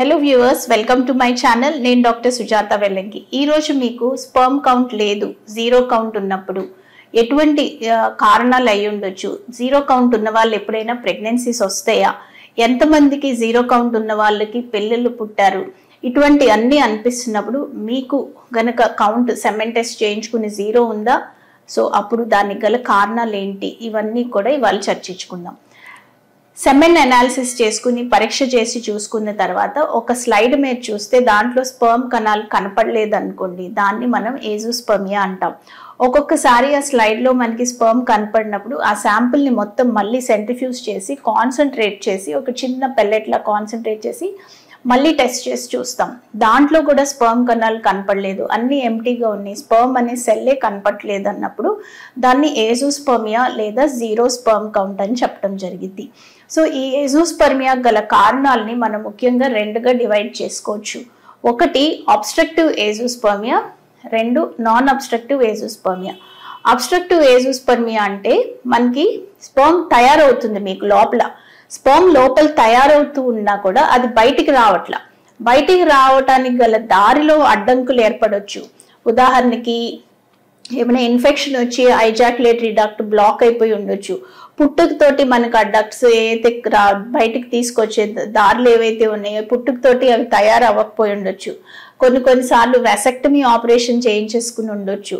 Hello viewers welcome to my channel नेन doctor Sujatha Velanki ई रोज़ु मीकु स्पर्म काउंट लेदु जीरो काउंट उन्नप्पुडु एटुवंटि कारणालु अयि उंडొచ్చు जीरो काउंट उन्न वाळ्ळु एप्पुडैना प्रेग्नेंसीस वस्ताया एंत मंदिकि जीरो काउंट उन्न वाळ्ळकि पिल्ललु पुट्टारु इटुवंटि अन्नी अनिपिस्तुन्नप्पुडु मीकु गनक काउंट सेमेन टेस्ट चेयिंचुकुनि जीरो उंदा सो अप्पुडु दानिकि गल कारणालु एंटि इवन्नी कूडा इवाళ चर्चिंचुकुंदाम। సెమెన్ అనాలిసిస్ చేసుకుని పరీక్ష చేసి చూసుకున్న తర్వాత ఒక స్లైడ్ మీద చూస్తే దాంట్లో స్పెర్మ్ కణాలు కనపడలేదు అనుకోండి, దాన్ని మనం ఏజోస్పెర్మియా అంటాం। ఒక్కొక్కసారి ఆ స్లైడ్ లో మనకి స్పెర్మ్ కనపడినప్పుడు ఆ శాంపిల్ ని మొత్తం మళ్ళీ సెంట్రిఫ్యూజ్ చేసి కాన్సంట్రేట్ చేసి ఒక చిన్న పెల్లెట్ లా కాన్సంట్రేట్ చేసి మళ్ళీ టెస్ట్ చేసి చూస్తాం। దాంట్లో కూడా స్పెర్మ్ కణాలు కనపడలేదు, అన్ని ఎంప్టీగా ఉన్నాయి, స్పెర్మ్ అనే సెల్లే కనపడలేదు అన్నప్పుడు దాన్ని ఏజోస్పెర్మియా లేదా జీరో స్పెర్మ్ కౌంట్ అని చెప్పడం జరిగింది। సో ఈ ఏజోస్పెర్మియా గల కారణాలని మనం ముఖ్యంగా రెండుగా డివైడ్ చేసుకోవచ్చు। ఒకటి ఆబ్స్ట్రక్టివ్ ఏజోస్పెర్మియా, రెండు non obstructive azoospermia. Obstructive azoospermia అంటే మనకి స్పెర్మ్ తయారవుతుంది, మీకు లోపల స్పెర్మ్ లోపల తయారవుతూ ఉన్నా కూడా అది బయటికి రావట్లా। బయటికి రావడానికి గల దారిలో అడ్డంకులు ఏర్పడవచ్చు। ఉదాహరణకి ఏమైనా ఇన్ఫెక్షన్ వచ్చి ఐజాక్యులేటరీ డక్ట్ బ్లాక్ అయిపోయి ఉండొచ్చు। పుట్టుకతోటి మనకు ఆ డక్ట్స్ ఏదైతే బయటికి తీసుకొచ్చే దారులు ఏవైతే ఉన్నాయో పుట్టుకతోటి అవి తయారవ్వకపోయి ఉండొచ్చు। కొన్నిసార్లు వెసెక్టమీ ఆపరేషన్ చేయించేసుకుని ఉండొచ్చు।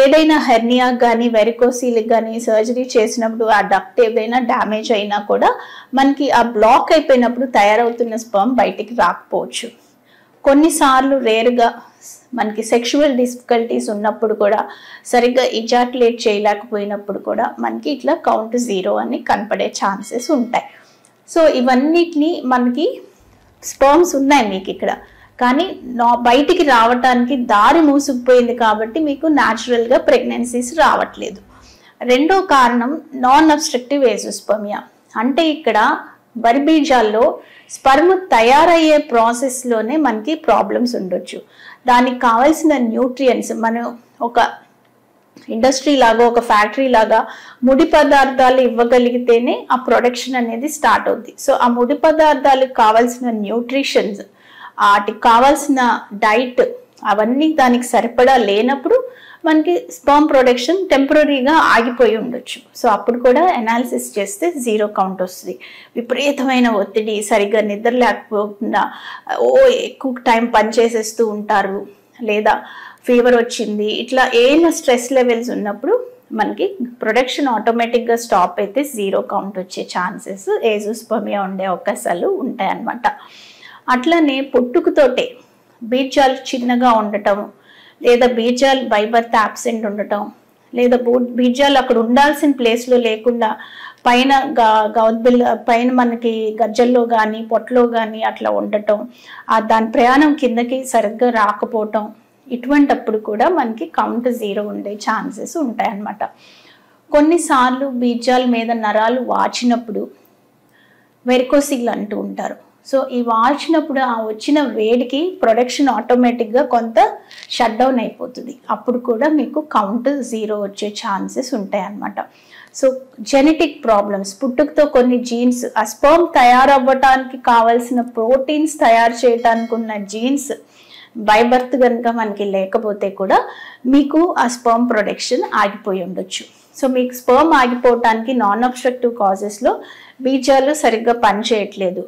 ఏదైనా హెర్నియా కానీ వెరికోసీలకు కానీ సర్జరీ చేసినప్పుడు ఆ డక్ట్ ఏదైనా డ్యామేజ్ అయినా కూడా మనకి ఆ బ్లాక్ అయిపోయినప్పుడు తయారవుతున్న స్పెర్మ్ బయటికి రాకపోవచ్చు। కొన్నిసార్లు రేర్గా మనకి సెక్షువల్ డిఫికల్టీస్ ఉన్నప్పుడు కూడా సరిగ్గా ఇజాక్యులేట్ చేయలేకపోయినప్పుడు కూడా మనకి ఇట్లా కౌంట్ జీరో అని కనపడే ఛాన్సెస్ ఉంటాయి। సో ఇవన్నిటిని మనకి స్పెర్మ్స్ ఉన్నాయి మీకు ఇక్కడ, కానీ బయటికి రావడానికి దారి మూసుకుపోయింది కాబట్టి మీకు న్యాచురల్గా ప్రెగ్నెన్సీస్ రావట్లేదు। రెండో కారణం నాన్ అబ్స్ట్రక్టివ్ ఏజోస్పెర్మియా అంటే ఇక్కడ బర్బీజాల్లో స్పెర్మ్ తయారయ్యే ప్రాసెస్లోనే మనకి ప్రాబ్లమ్స్ ఉండొచ్చు। దానికి కావాల్సిన న్యూట్రియంట్స్ మనం ఒక ఇండస్ట్రీ లాగా ఒక ఫ్యాక్టరీ లాగా ముడి పదార్థాలు ఇవ్వగలిగితేనే ఆ ప్రొడక్షన్ అనేది స్టార్ట్ అవుద్ది। సో ఆ ముడి పదార్థాలకు కావాల్సిన న్యూట్రిషన్స్ వాటికి కావాల్సిన డైట్ అవన్నీ దానికి సరిపడా లేనప్పుడు మనకి స్పెర్మ్ ప్రొడక్షన్ టెంపరీగా ఆగిపోయి ఉండొచ్చు। సో అప్పుడు కూడా అనాలిసిస్ చేస్తే జీరో కౌంట్ వస్తుంది। విపరీతమైన ఒత్తిడి, సరిగ్గా నిద్ర లేకపోకుండా ఎక్కువ టైం పనిచేసేస్తూ ఉంటారు, లేదా ఫీవర్ వచ్చింది, ఇట్లా ఏమైనా స్ట్రెస్ లెవెల్స్ ఉన్నప్పుడు మనకి ప్రొడక్షన్ ఆటోమేటిక్గా స్టాప్ అయితే జీరో కౌంట్ వచ్చే ఛాన్సెస్ ఏజోస్పెర్మియా ఉండే అవకాశాలు ఉంటాయన్నమాట। అట్లానే పుట్టుకతోటే బీజాలు చిన్నగా ఉండటం, లేదా బీజాలు బై బర్త్ అబ్సెంట్ ఉండటం, లేదా బీజాలు అక్కడ ఉండాల్సిన ప్లేస్లో లేకుండా పైన గౌద్బిల్ల పైన మనకి గజ్జల్లో కానీ పొట్టలో కానీ అట్లా ఉండటం, దాని ప్రయాణం కిందకి సరిగ్గా రాకపోవటం, ఇటువంటప్పుడు కూడా మనకి కౌంట్ జీరో ఉండే ఛాన్సెస్ ఉంటాయన్నమాట। కొన్నిసార్లు బీజాల మీద నరాలు వాచినప్పుడు వెరికోసిల్ అంటూ ఉంటారు। సో ఈ వాల్చినప్పుడు ఆ వచ్చిన వేడికి ప్రొడక్షన్ ఆటోమేటిక్గా కొంత షట్ డౌన్ అయిపోతుంది, అప్పుడు కూడా మీకు కౌంట్ జీరో వచ్చే ఛాన్సెస్ ఉంటాయన్నమాట। సో జెనెటిక్ ప్రాబ్లమ్స్, పుట్టుకతో కొన్ని జీన్స్, ఆ స్పెర్మ్ తయారవ్వటానికి కావలసిన ప్రోటీన్స్ తయారు చేయడానికి ఉన్న జీన్స్ బై బర్త్ కనుక మనకి లేకపోతే కూడా మీకు ఆ స్పెర్మ్ ప్రొడక్షన్ ఆగిపోయి ఉండొచ్చు। సో మీకు స్పెర్మ్ ఆగిపోవటానికి నాన్ అబ్స్ట్రక్టివ్ కాజెస్లో బీజాలు సరిగ్గా పనిచేయట్లేదు,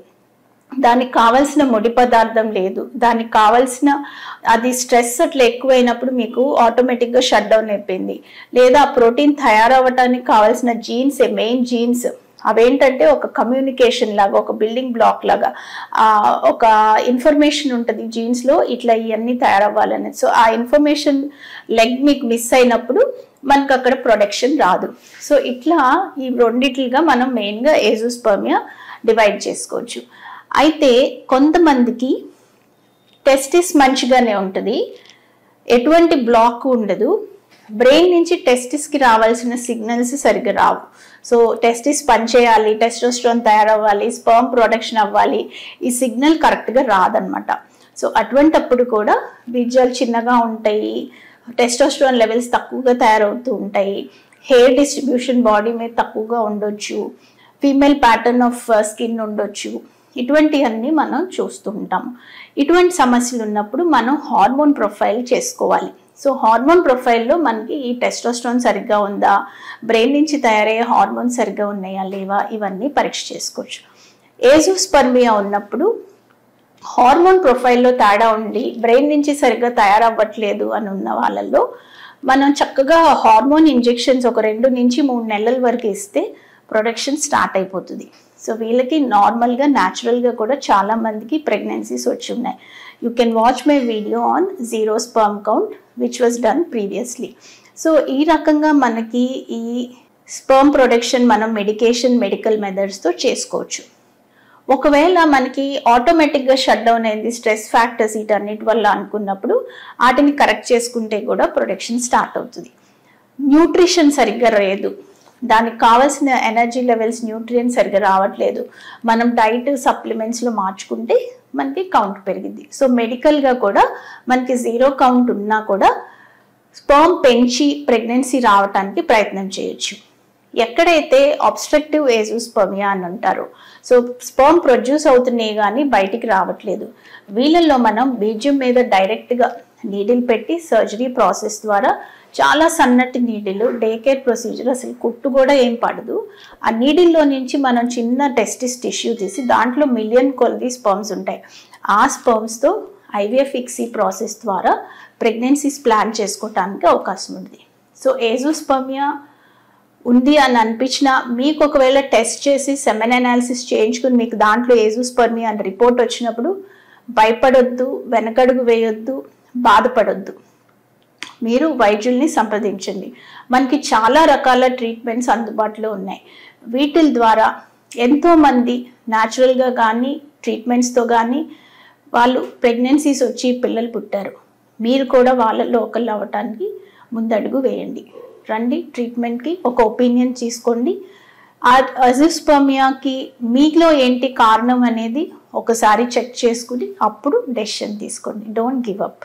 దానికి కావాల్సిన ముడి పదార్థం లేదు, దానికి కావాల్సిన అది స్ట్రెస్ అట్లా ఎక్కువైనప్పుడు మీకు ఆటోమేటిక్గా షట్ డౌన్ అయిపోయింది, లేదా ప్రోటీన్ తయారవ్వటానికి కావాల్సిన జీన్స్ మెయిన్ జీన్స్ అవేంటంటే ఒక కమ్యూనికేషన్ లాగా ఒక బిల్డింగ్ బ్లాక్ లాగా ఒక ఇన్ఫర్మేషన్ ఉంటుంది జీన్స్లో ఇట్లా ఇవన్నీ తయారవ్వాలనేది। సో ఆ ఇన్ఫర్మేషన్ లెగ్ మీకు మిస్ అయినప్పుడు మనకు అక్కడ ప్రొడక్షన్ రాదు। సో ఇట్లా ఈ రెండిట్లుగా మనం మెయిన్గా ఏజోస్పెర్మియా డివైడ్ చేసుకోవచ్చు। అయితే కొంతమందికి టెస్టిస్ మంచిగానే ఉంటుంది, ఎటువంటి బ్లాక్ ఉండదు, బ్రెయిన్ నుంచి టెస్టిస్కి రావాల్సిన సిగ్నల్స్ సరిగ్గా రావు। సో టెస్టిస్ పనిచేయాలి, టెస్టోస్టెరోన్ తయారవ్వాలి, స్పెర్మ్ ప్రొడక్షన్ అవ్వాలి, ఈ సిగ్నల్ కరెక్ట్గా రాదనమాట। సో అటువంటప్పుడు కూడా బీజాలు చిన్నగా ఉంటాయి, టెస్టోస్టెరోన్ లెవెల్స్ తక్కువగా తయారవుతూ ఉంటాయి, హెయిర్ డిస్ట్రిబ్యూషన్ బాడీ మీద తక్కువగా ఉండొచ్చు, ఫీమేల్ ప్యాటర్న్ ఆఫ్ స్కిన్ ఉండొచ్చు, ఇటువంటివన్నీ మనం చూస్తూ ఉంటాం। ఇటువంటి సమస్యలు ఉన్నప్పుడు మనం హార్మోన్ ప్రొఫైల్ చేసుకోవాలి। సో హార్మోన్ ప్రొఫైల్లో మనకి ఈ టెస్టోస్టెరాన్ సరిగ్గా ఉందా, బ్రెయిన్ నుంచి తయారయ్యే హార్మోన్ సరిగ్గా ఉన్నాయా లేవా, ఇవన్నీ పరీక్ష చేసుకోవచ్చు। ఏజోస్పెర్మియా ఉన్నప్పుడు హార్మోన్ ప్రొఫైల్లో తేడా ఉండి బ్రెయిన్ నుంచి సరిగ్గా తయారవ్వట్లేదు అని ఉన్న వాళ్ళల్లో మనం చక్కగా హార్మోన్ ఇంజెక్షన్స్ ఒక 2 నుంచి 3 నెలల వరకు ఇస్తే ప్రొడక్షన్ స్టార్ట్ అయిపోతుంది। సో వీళ్ళకి నార్మల్గా న్యాచురల్గా కూడా చాలామందికి ప్రెగ్నెన్సీస్ వచ్చి ఉన్నాయి। You can watch my video on 0 sperm count which was done previously. So ఈ రకంగా మనకి ఈ స్పర్మ్ ప్రొడక్షన్ మనం మెడికేషన్ మెడికల్ మెథడ్స్తో చేసుకోవచ్చు। ఒకవేళ మనకి ఆటోమేటిక్గా షట్ డౌన్ అయింది స్ట్రెస్ ఫ్యాక్టర్స్ వీటన్నిటి వల్ల అనుకున్నప్పుడు వాటిని కరెక్ట్ చేసుకుంటే కూడా ప్రొడక్షన్ స్టార్ట్ అవుతుంది। న్యూట్రిషన్ సరిగ్గా లేదు, దానికి కావాల్సిన ఎనర్జీ లెవెల్స్ న్యూట్రియంట్స్ సరిగ్గా రావట్లేదు, మనం డైట్ సప్లిమెంట్స్లో మార్చుకుంటే మనకి కౌంట్ పెరిగింది। సో మెడికల్గా కూడా మనకి 0 కౌంట్ ఉన్నా కూడా స్పర్మ్ పెంచి ప్రెగ్నెన్సీ రావడానికి ప్రయత్నం చేయొచ్చు। ఎక్కడైతే ఆబ్స్ట్రక్టివ్ ఏజోస్పెర్మియా అని అంటారు, సో స్పర్మ్ ప్రొడ్యూస్ అవుతున్నాయి కానీ బయటికి రావట్లేదు, వీళ్ళల్లో మనం బీజం మీద డైరెక్ట్గా నీడిల్ పెట్టి సర్జరీ ప్రాసెస్ ద్వారా చాలా సన్నటి నీడిల్ డే కేర్ ప్రొసీజర్, అసలు కుట్టు కూడా ఏం పడదు, ఆ నీడిల్లో నుంచి మనం చిన్న టెస్టిస్ టిష్యూ తీసి దాంట్లో మిలియన్ కొలది స్పర్మ్స్ ఉంటాయి, ఆ స్పర్మ్స్తో IVF ICSI ప్రాసెస్ ద్వారా ప్రెగ్నెన్సీస్ ప్లాన్ చేసుకోవటానికి అవకాశం ఉంది। సో ఏజోస్పెర్మియా ఉంది అని అనిపించినా మీకు ఒకవేళ టెస్ట్ చేసి సెమెన్ అనాలిసిస్ చేయించుకుని మీకు దాంట్లో ఏజోస్పెర్మియా అని రిపోర్ట్ వచ్చినప్పుడు భయపడొద్దు, వెనకడుగు వేయొద్దు, బాధపడొద్దు, మీరు వైద్యుల్ని సంప్రదించండి। మనకి చాలా రకాల ట్రీట్మెంట్స్ అందుబాటులో ఉన్నాయి, వీటిల ద్వారా ఎంతోమంది న్యాచురల్గా కానీ ట్రీట్మెంట్స్తో కానీ వాళ్ళు ప్రెగ్నెన్సీస్ వచ్చి పిల్లలు పుట్టారు। మీరు కూడా వాళ్ళల్లో ఒకళ్ళు అవ్వటానికి ముందడుగు వేయండి, రండి ట్రీట్మెంట్కి, ఒక ఒపీనియన్ తీసుకోండి। ఆ ఏజోస్పెర్మియాకి మీలో ఏంటి కారణం అనేది ఒకసారి చెక్ చేసుకుని అప్పుడు డెసిషన్ తీసుకోండి। Don't give up.